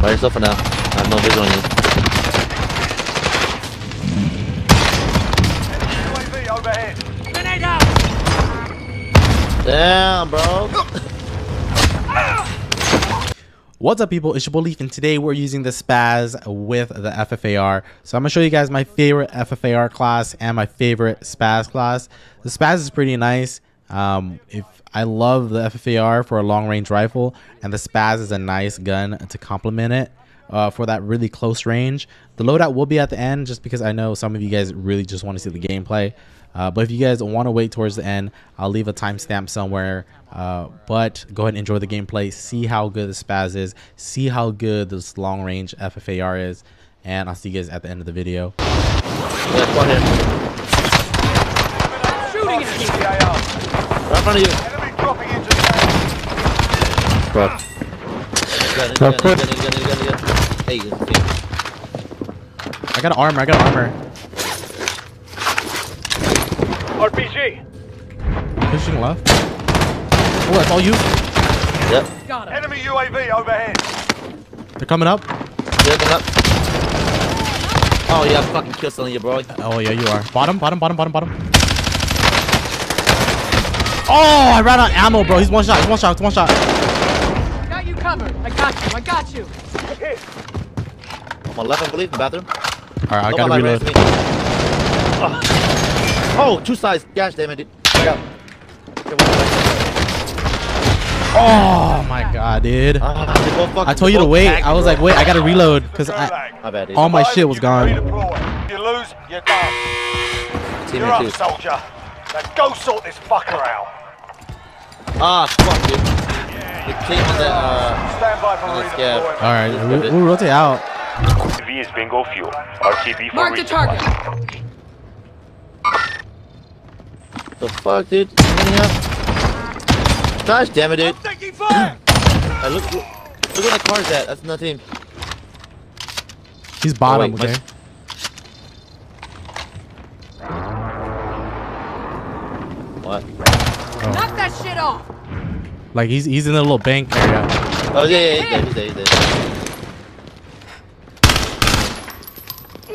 By yourself for now. I have no visual on you. UAV overhead. Grenade out! Damn, bro. What's up, people? It's your boy Leaf, and today we're using the SPAS with the FFAR. So I'm going to show you guys my favorite FFAR class and my favorite SPAS class. The SPAS is pretty nice. I love the FFAR for a long-range rifle, and the SPAS is a nice gun to complement it for that really close range. The loadout will be at the end, just because I know some of you guys really just want to see the gameplay. But if you guys want to wait towards the end, I'll leave a timestamp somewhere. But go ahead and enjoy the gameplay. See how good the SPAS is. See how good this long-range FFAR is. And I'll see you guys at the end of the video. Yeah, shooting at you. Right in front of you. Enemy dropping in just now. Fuck. I got an armor, RPG. Pushing left. Oh, that's all you? Yep. Got him. Enemy UAV overhead. They're coming up. They're coming up. Oh, yeah, I'm fucking killing you, bro. Oh, yeah, you are. Bottom. Oh, I ran out of ammo, bro. He's one shot. I got you covered. I got you. Hit. I'm on left, I believe, in the bathroom. All right, I gotta reload. Oh, two sides. Gosh, damn it, dude. Oh my god, dude. I told you to wait. I was like, wait, I gotta reload because all my shit was gone. You lose, you're gone. You're up, soldier. Now go sort this fucker out. Ah, fuck you. The team in the, stand by for redeployment. Alright, we'll rotate out. V is bingo fuel. RTB for mark the target. The fuck, dude? Gosh damn it, dude. I'm taking fire! Look where the car's at. That's nothing. He's bottom, okay? What? Oh. Knock that shit off. Like he's in a little bank area. Oh yeah, he's there.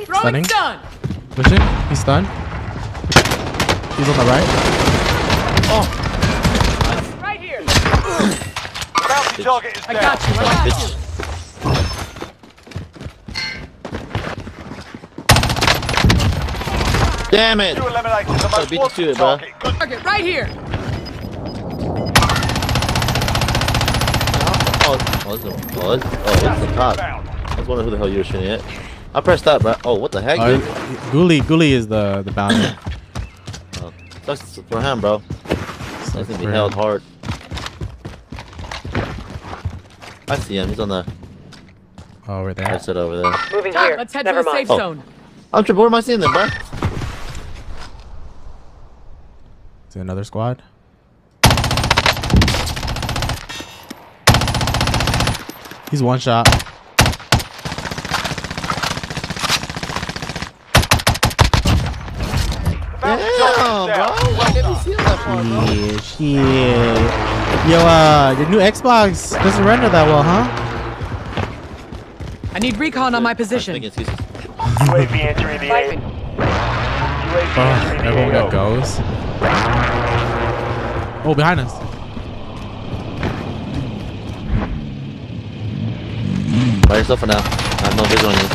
Throwing stun. Pushing. He's stunned. He's on the right. Oh. Right here. Bounty target is down. I got you. Damn it! I beat you to it, bro. Target right here. Oh, it's the cop. I was wondering who the hell you were shooting at. I pressed that, bro. Oh, what the heck? Dude? Ghoulie is the bounty. Oh, that's for him, bro. That's gonna be held hard. I see him. He's on the. Oh, right there. I said over there. Moving here. Let's head to the safe zone. I'm triple. Where am I seeing them, bro? To another squad. He's one shot. Yeah. Yo, your new Xbox doesn't render that well, huh? I need recon on my position. UAV entering the AO. Oh, everyone got goes. Oh, behind us. By yourself for now. I have no visual on you.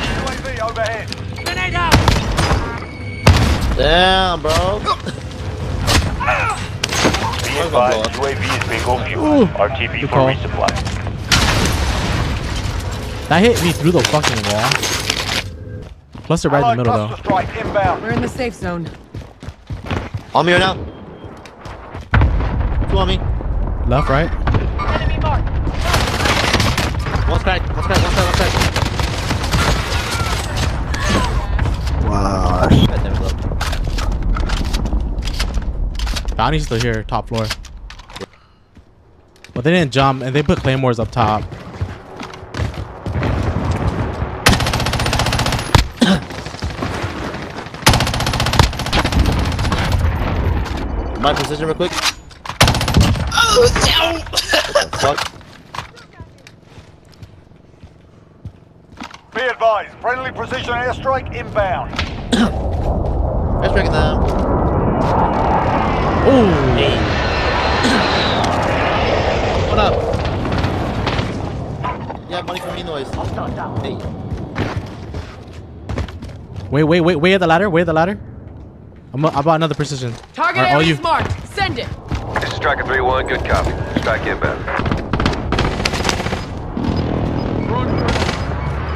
UAV overhead. Grenade out! Damn, bro. UAV is big on fuel. RTV for resupply. That hit me through the fucking wall. Plus they're right in the middle though. We're in the safe zone. On me right now. Two on me. Left, right. Enemy mark. One crack. Wow. Bounty's still here, top floor. But they didn't jump and they put claymores up top. My position real quick. Oh, Down! Fuck. Be advised, friendly precision airstrike inbound. Airstrike down. Ooh. Hey. What up? Yeah, money coming in noise. Hey. Wait, wait, wait, wait at the ladder, wait at the ladder. I bought another precision. Target area marked. Send it. This is Striker 3-1, good copy. Strike inbound.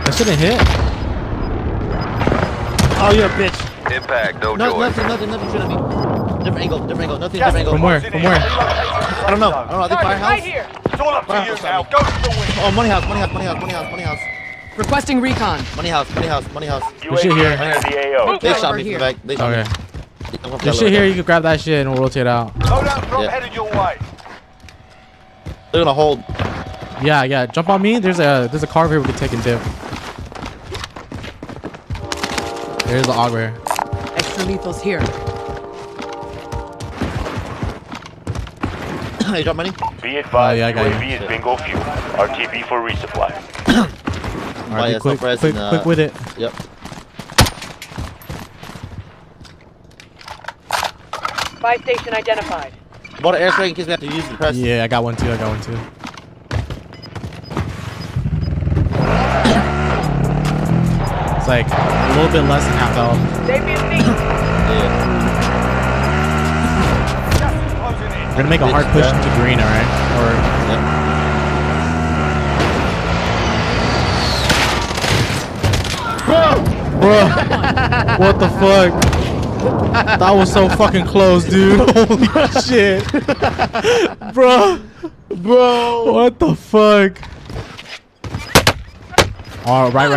That shouldn't hit. Oh, you're a bitch. Impact, no joy. Nothing shooting at me. Different angle, different angle. From where? I don't know. I think firehouse? Right here. It's all up to you now. Go to the window. Oh, money house. Requesting recon. Money house. There's shit here. They shot me from the back. Okay. This shit here, you can grab that shit and we'll rotate out. Loadout drop headed your way. They're gonna hold. Yeah. Jump on me. There's a car over here we can take and dip. There's the auger. Extra lethal's here. You drop money? Be advised, UAV is bingo fuel. RTB for resupply. Alright, quick with it. Yep. Buy station identified. Bought an airstrike in case we have to use the press. Yeah, I got one too. It's like a little bit less than half health. We're gonna make a hard push into green, alright? Bro! What the fuck? That was so fucking close, dude. Holy shit. Bro. What the fuck? Oh, right.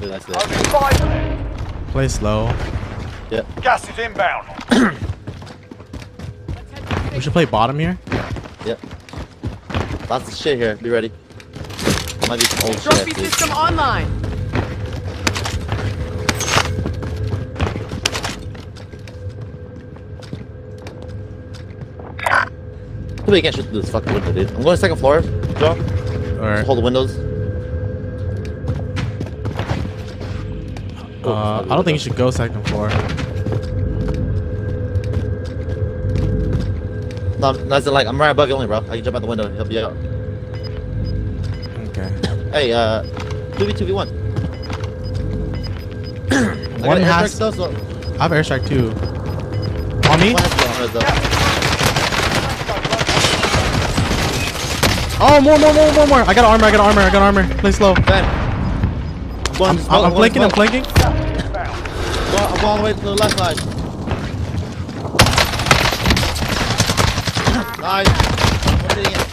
Dude, that's it. Play slow. Yep. Gas is inbound. We should play bottom here. Yep. Lots of shit here. Be ready. Might be old shit, system online. You can't shoot through this fucking window, dude. I'm going to second floor. Joe. Alright. Hold the windows. I don't think you should go second floor. No, I'm right above you only, bro. I can jump out the window and help you out. Okay. Hey, 2v2v1. One has... Stuff, so... I have airstrike too. On me? Oh, more. I got armor. Play slow. Ben. I'm flanking. I'm all the way to the left side. Nice.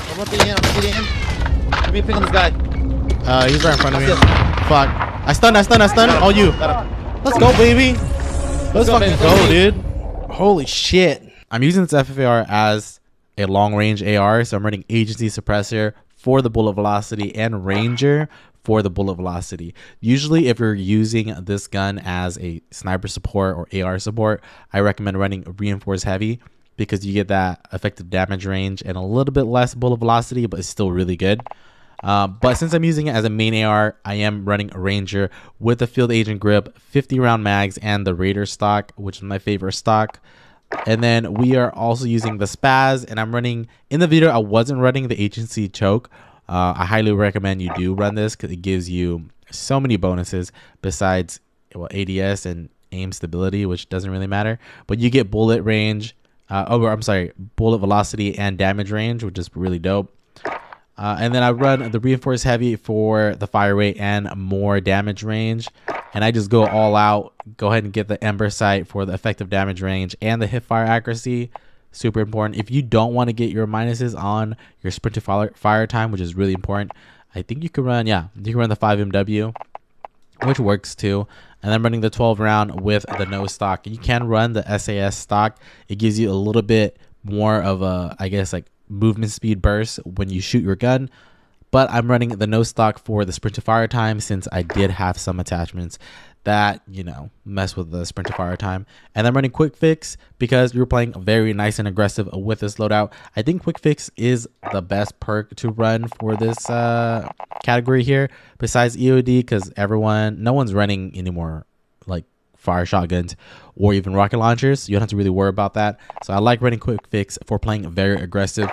I'm rotating in. Give me a pick on this guy. He's right in front of me. Fuck. I stun. All you. Let's go, baby. Let's go, dude. Holy shit. I'm using this FFAR as a long-range AR, so I'm running Agency Suppressor for the bullet velocity and Ranger for the bullet velocity. Usually, if you're using this gun as a sniper support or AR support, I recommend running Reinforced Heavy because you get that effective damage range and a little bit less bullet velocity, but it's still really good. But since I'm using it as a main AR, I am running a Ranger with the Field Agent Grip, 50-round mags, and the Raider stock, which is my favorite stock. And then we are also using the SPAS, and I'm running, in the video I wasn't running the agency choke. I highly recommend you do run this because it gives you so many bonuses besides, well, ADS and aim stability, which doesn't really matter, but you get bullet range, bullet velocity and damage range, which is really dope. And then I run the Reinforced Heavy for the fire rate and more damage range. And I just go all out, go ahead and get the ember sight for the effective damage range and the hip fire accuracy. Super important. If you don't want to get your minuses on your sprint to fire time, which is really important, I think you can run, the 5MW, which works too. And I'm running the 12 round with the no stock. You can run the SAS stock. It gives you a little bit more of a, movement speed burst when you shoot your gun. but I'm running the no stock for the sprint to fire time, since I did have some attachments that, you know, mess with the sprint to fire time. And I'm running quick fix because you're playing very nice and aggressive with this loadout. I think quick fix is the best perk to run for this category here, besides EOD, because no one's running anymore like fire shotguns or even rocket launchers. You don't have to really worry about that. So I like running quick fix for playing very aggressive.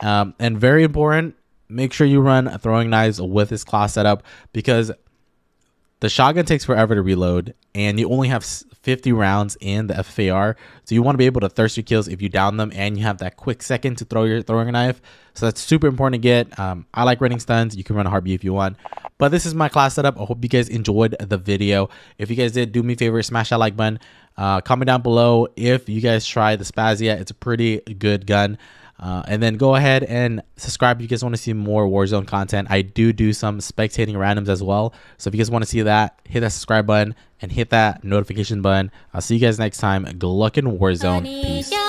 And very important, make sure you run throwing knives with this class setup, because the shotgun takes forever to reload, and you only have 50 rounds in the FFAR, so you want to be able to thirst your kills if you down them, and you have that quick second to throw your throwing knife. So that's super important to get. I like running stuns. You can run a heartbeat if you want, but this is my class setup. I hope you guys enjoyed the video. If you guys did, do me a favor, smash that like button. Comment down below if you guys tried the SPAS yet. It's a pretty good gun. And then go ahead and subscribe if you guys want to see more Warzone content. I do some spectating randoms as well. So if you guys want to see that, hit that subscribe button and hit that notification button. I'll see you guys next time. Good luck in Warzone. Peace.